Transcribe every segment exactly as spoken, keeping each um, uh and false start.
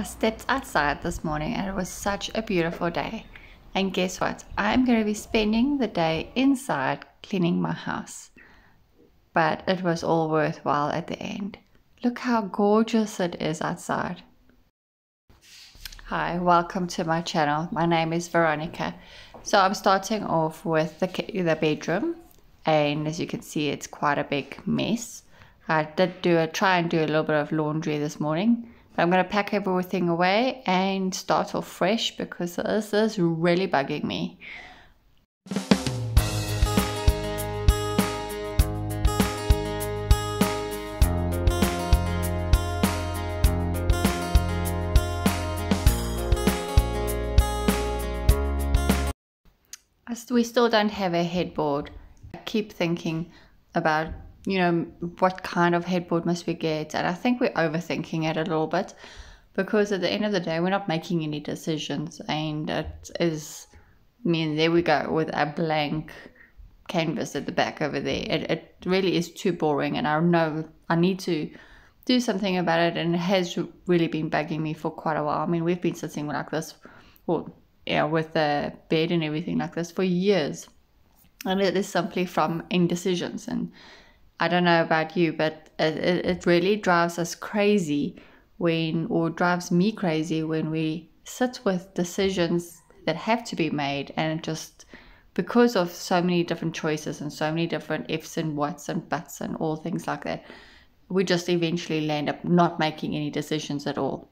I stepped outside this morning and it was such a beautiful day. And guess what? I'm going to be spending the day inside cleaning my house. But it was all worthwhile at the end. Look how gorgeous it is outside. Hi, welcome to my channel. My name is Veronica. So I'm starting off with the, the bedroom. And as you can see, it's quite a big mess. I did do a, try and do a little bit of laundry this morning. But I'm going to pack everything away and start off fresh because this is really bugging me. We still don't have a headboard. I keep thinking about, you know, what kind of headboard must we get, and I think we're overthinking it a little bit because at the end of the day we're not making any decisions, and it is, I mean, there we go with a blank canvas at the back over there. It, it really is too boring, and I know I need to do something about it, and it has really been bugging me for quite a while. I mean, we've been sitting like this, well, yeah, with the bed and everything like this for years, and it is simply from indecisions. And I don't know about you, but it, it really drives us crazy when, or drives me crazy when we sit with decisions that have to be made, and just because of so many different choices and so many different ifs and whats and buts and all things like that, we just eventually end up not making any decisions at all.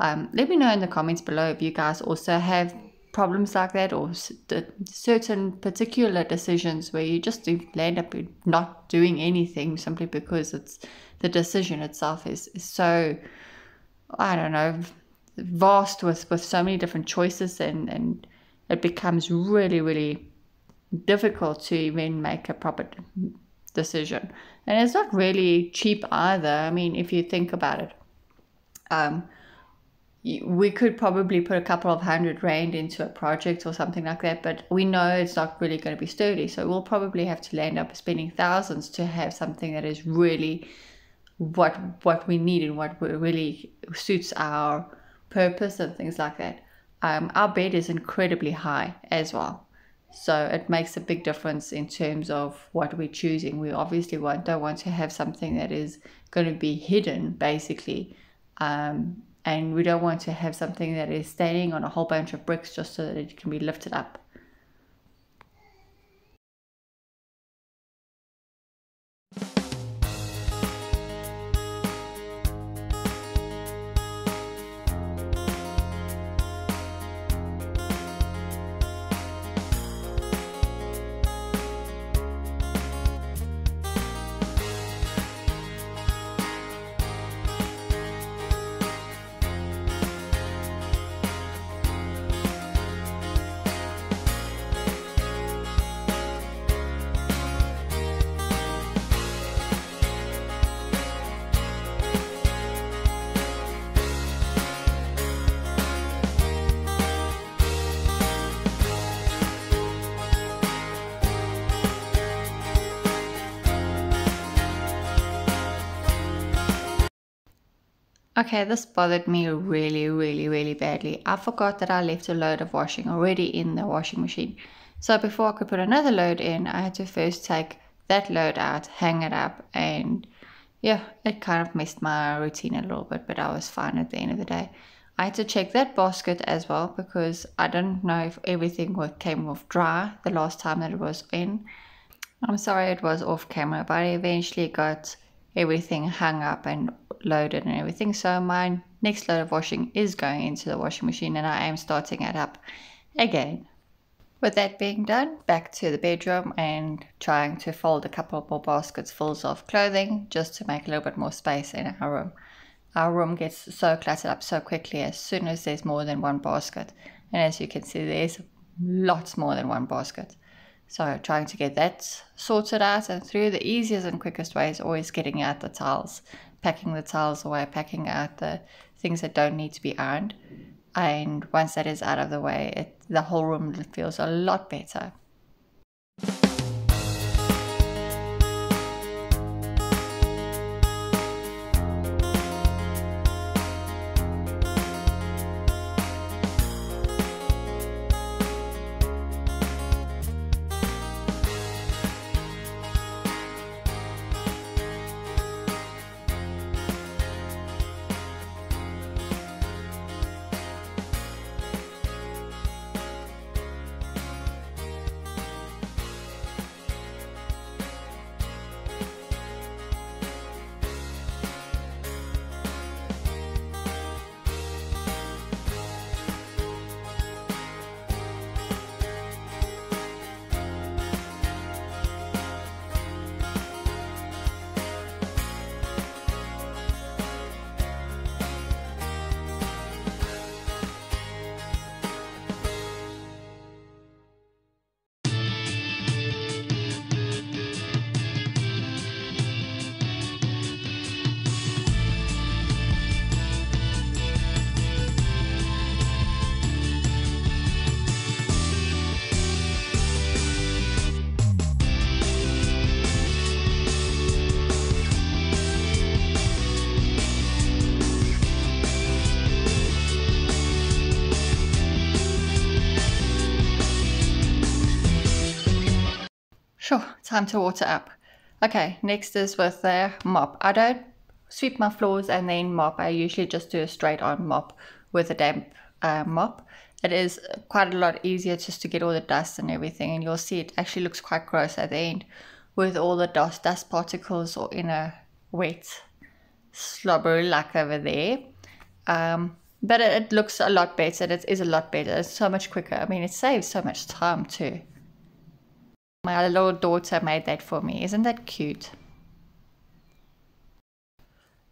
Um, let me know in the comments below if you guys also have problems like that, or certain particular decisions where you just land up not doing anything simply because it's the decision itself is, is so, I don't know, vast with, with so many different choices, and, and it becomes really, really difficult to even make a proper decision. And it's not really cheap either. I mean, if you think about it, um, we could probably put a couple of hundred rand into a project or something like that, but we know it's not really going to be sturdy, so we'll probably have to land up spending thousands to have something that is really what what we need and what really suits our purpose and things like that. Um, our bed is incredibly high as well, so it makes a big difference in terms of what we're choosing. We obviously want, don't want to have something that is going to be hidden, basically. Um, And we don't want to have something that is standing on a whole bunch of bricks just so that it can be lifted up. Okay, this bothered me really, really, really badly. I forgot that I left a load of washing already in the washing machine. So before I could put another load in, I had to first take that load out, hang it up, and yeah, it kind of messed my routine a little bit, but I was fine at the end of the day. I had to check that basket as well because I didn't know if everything came off dry the last time that it was in. I'm sorry it was off camera, but I eventually got everything hung up and loaded and everything, so my next load of washing is going into the washing machine, and I am starting it up again. With that being done, back to the bedroom and trying to fold a couple of more baskets full of clothing just to make a little bit more space in our room. Our room gets so cluttered up so quickly as soon as there's more than one basket, and as you can see, there's lots more than one basket. So trying to get that sorted out and through, the easiest and quickest way is always getting out the towels, packing the towels away, packing out the things that don't need to be ironed. And once that is out of the way, it, the whole room feels a lot better. time to water up. Okay, next is with the mop. I don't sweep my floors and then mop. I usually just do a straight on mop with a damp uh, mop. It is quite a lot easier just to get all the dust and everything, and you'll see it actually looks quite gross at the end with all the dust, dust particles or in a wet slobbery luck over there. Um, but it, it looks a lot better. It is a lot better. It's so much quicker. I mean, it saves so much time too. My little daughter made that for me. Isn't that cute?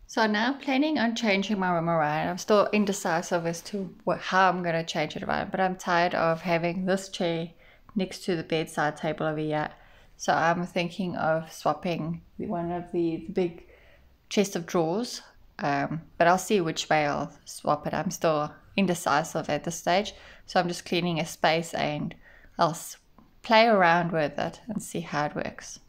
So now I'm planning on changing my room around. I'm still indecisive as to what, how I'm going to change it around, but I'm tired of having this chair next to the bedside table over here. So I'm thinking of swapping one of the, the big chest of drawers, um, but I'll see which way I'll swap it. I'm still indecisive at this stage, so I'm just cleaning a space and I'll play around with it and see how it works.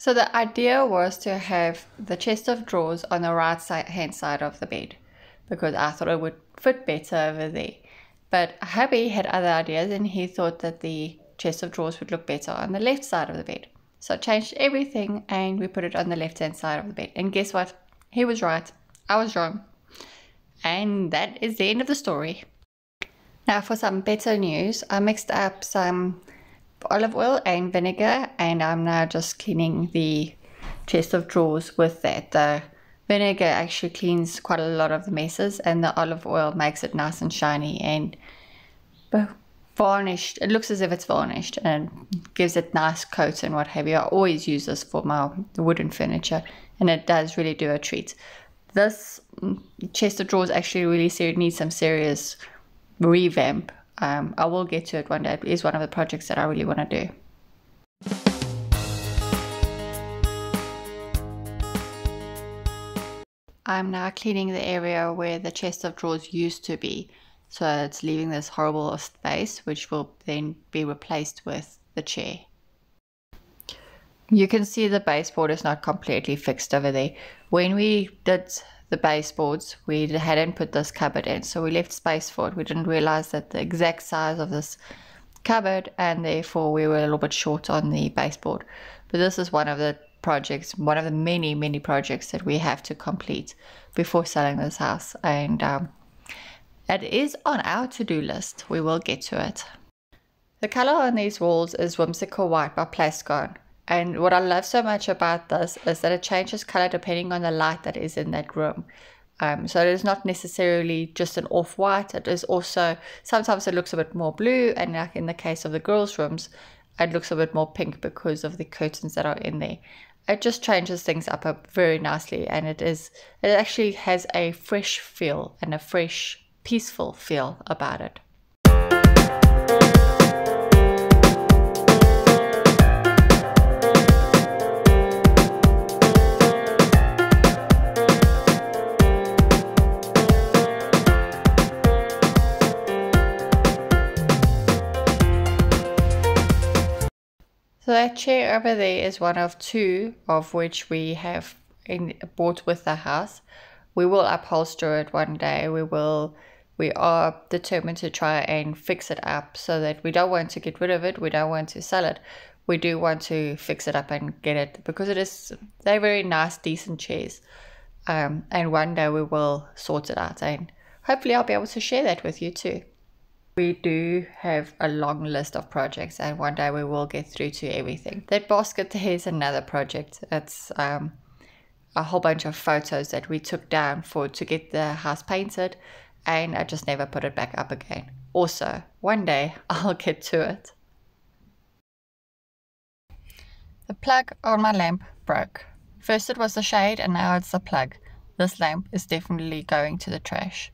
So the idea was to have the chest of drawers on the right side, hand side of the bed, because I thought it would fit better over there. But hubby had other ideas and he thought that the chest of drawers would look better on the left side of the bed. So I changed everything and we put it on the left hand side of the bed. And guess what? He was right. I was wrong. And that is the end of the story. Now for some better news, I mixed up some olive oil and vinegar, and I'm now just cleaning the chest of drawers with that. The vinegar actually cleans quite a lot of the messes, and the olive oil makes it nice and shiny and varnished. It looks as if it's varnished and gives it nice coats and what have you. I always use this for my wooden furniture, and it does really do a treat. This chest of drawers actually really needs some serious revamp. Um, I will get to it one day. It is one of the projects that I really want to do. I'm now cleaning the area where the chest of drawers used to be. So it's leaving this horrible space, which will then be replaced with the chair. You can see the baseboard is not completely fixed over there. When we did the baseboards, we hadn't put this cupboard in, so we left space for it. We didn't realize that the exact size of this cupboard, and therefore we were a little bit short on the baseboard. But this is one of the projects, one of the many many projects that we have to complete before selling this house, and um, it is on our to-do list. We will get to it. The color on these walls is Whimsical White by Plascon. And what I love so much about this is that it changes color depending on the light that is in that room. Um, so it is not necessarily just an off-white. It is also, sometimes it looks a bit more blue, and like in the case of the girls' rooms, it looks a bit more pink because of the curtains that are in there. It just changes things up very nicely, and it is, it actually has a fresh feel and a fresh, peaceful feel about it. So that chair over there is one of two of which we have in, bought with the house. We will upholster it one day. We will, we are determined to try and fix it up, so that we don't want to get rid of it. We don't want to sell it. We do want to fix it up and get it, because it is, they're very nice, decent chairs. Um, and one day we will sort it out, and hopefully I'll be able to share that with you too. We do have a long list of projects, and one day we will get through to everything. That basket there is another project. It's um, a whole bunch of photos that we took down for to get the house painted, and I just never put it back up again. Also, one day I'll get to it. The plug on my lamp broke. First it was the shade, and now it's the plug. This lamp is definitely going to the trash.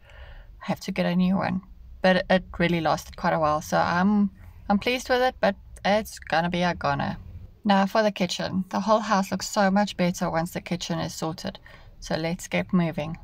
I have to get a new one. But it really lasted quite a while, so I'm I'm pleased with it, but it's gonna be a goner. Now for the kitchen. The whole house looks so much better once the kitchen is sorted. So let's get moving.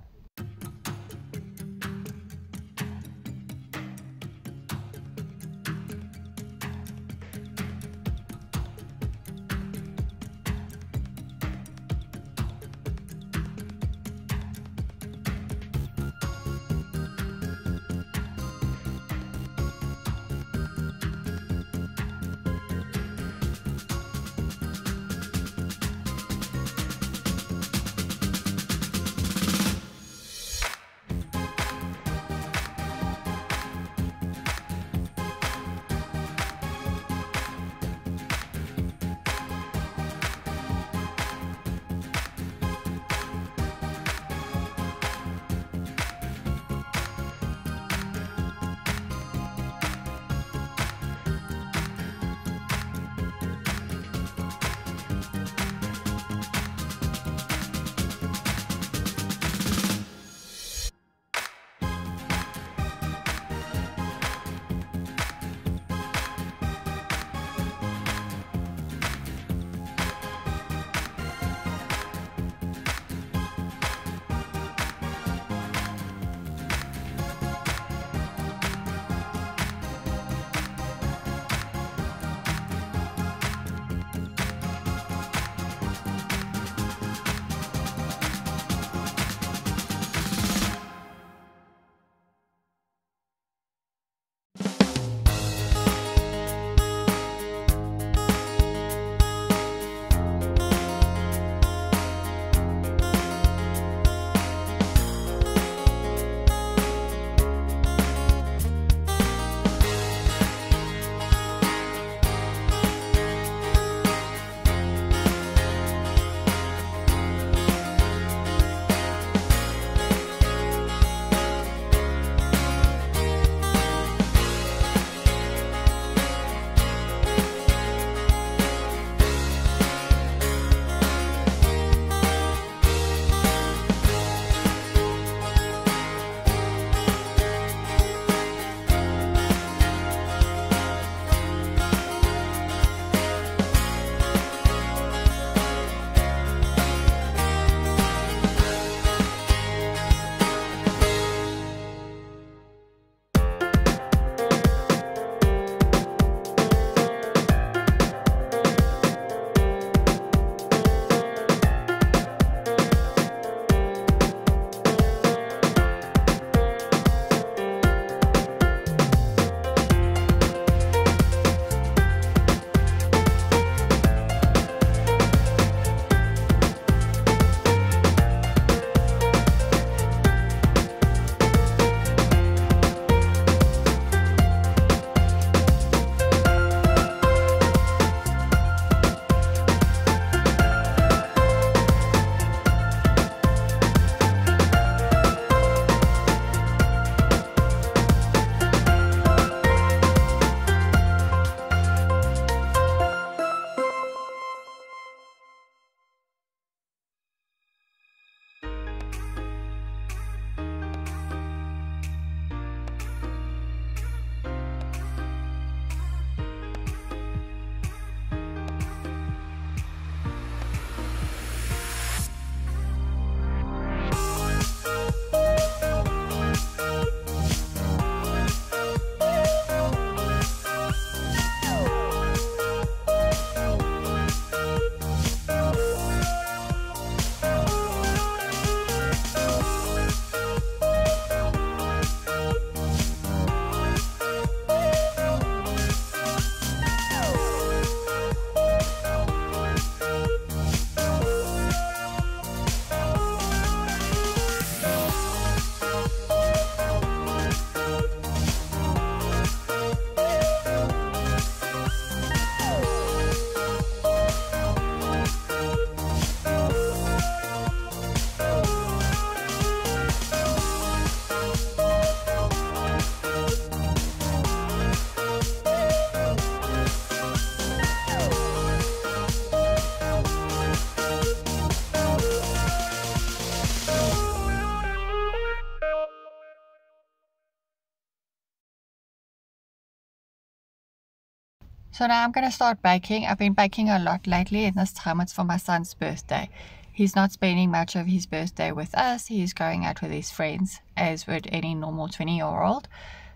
So now I'm going to start baking. I've been baking a lot lately, and this time it's for my son's birthday. He's not spending much of his birthday with us. He's going out with his friends, as would any normal twenty year old.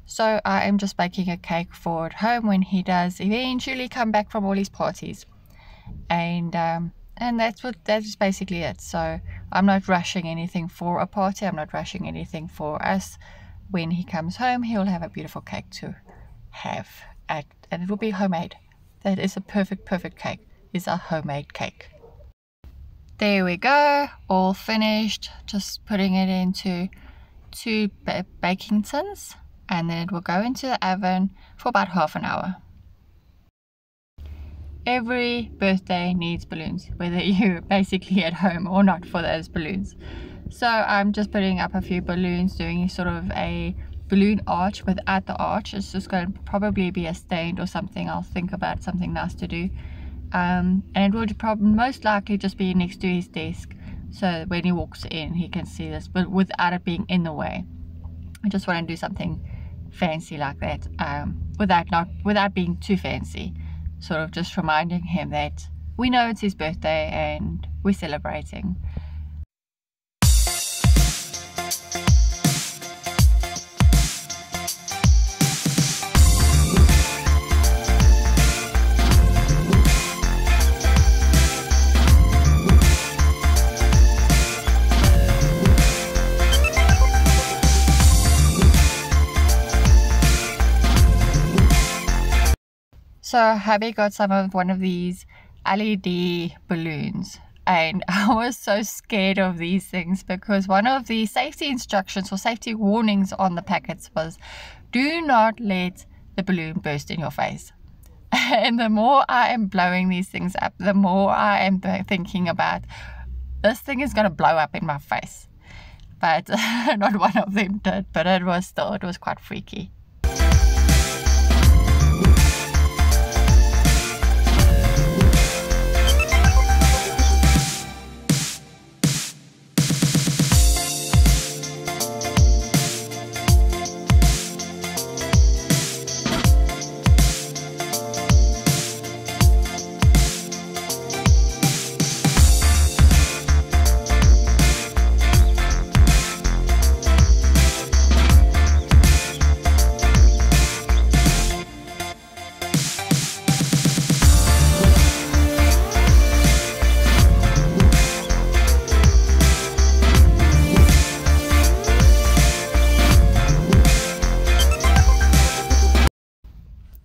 So I am just baking a cake for at home when he does eventually come back from all his parties. And um, and that's what that's basically it. So I'm not rushing anything for a party. I'm not rushing anything for us. When he comes home, he'll have a beautiful cake to have at, and it will be homemade. That is a perfect, perfect cake. It's a homemade cake. There we go, all finished. Just putting it into two ba baking tins, and then it will go into the oven for about half an hour. Every birthday needs balloons, whether you're basically at home or not, for those balloons. So I'm just putting up a few balloons, doing sort of a balloon arch without the arch. It's just going to probably be a stand or something. I'll think about something nice to do. Um, and it will probably most likely just be next to his desk, so when he walks in he can see this, but without it being in the way. I just want to do something fancy like that, um, without not without being too fancy. Sort of just reminding him that we know it's his birthday and we're celebrating. So hubby got some of one of these L E D balloons, and I was so scared of these things because one of the safety instructions or safety warnings on the packets was, do not let the balloon burst in your face. And the more I am blowing these things up, the more I am thinking about, this thing is going to blow up in my face. But not one of them did, but it was still, it was quite freaky.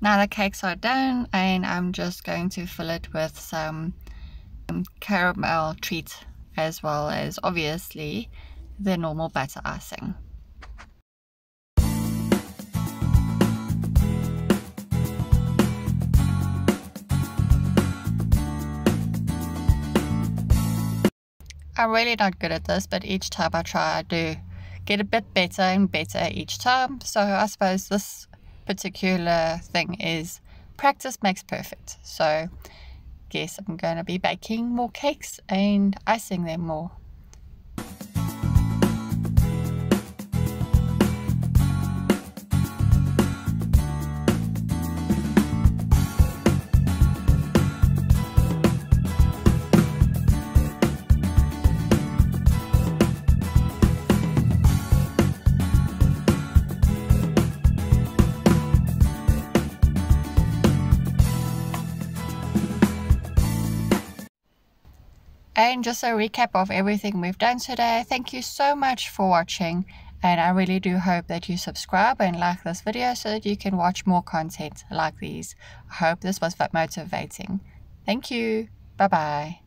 Now the cakes are done, and I'm just going to fill it with some um, caramel treat, as well as obviously the normal butter icing. I'm really not good at this, but each time I try I do get a bit better and better each time, so I suppose this particular thing is practice makes perfect. So guess I'm going to be baking more cakes and icing them more. And just a recap of everything we've done today. Thank you so much for watching, and I really do hope that you subscribe and like this video so that you can watch more content like these. I hope this was motivating. Thank you. Bye bye.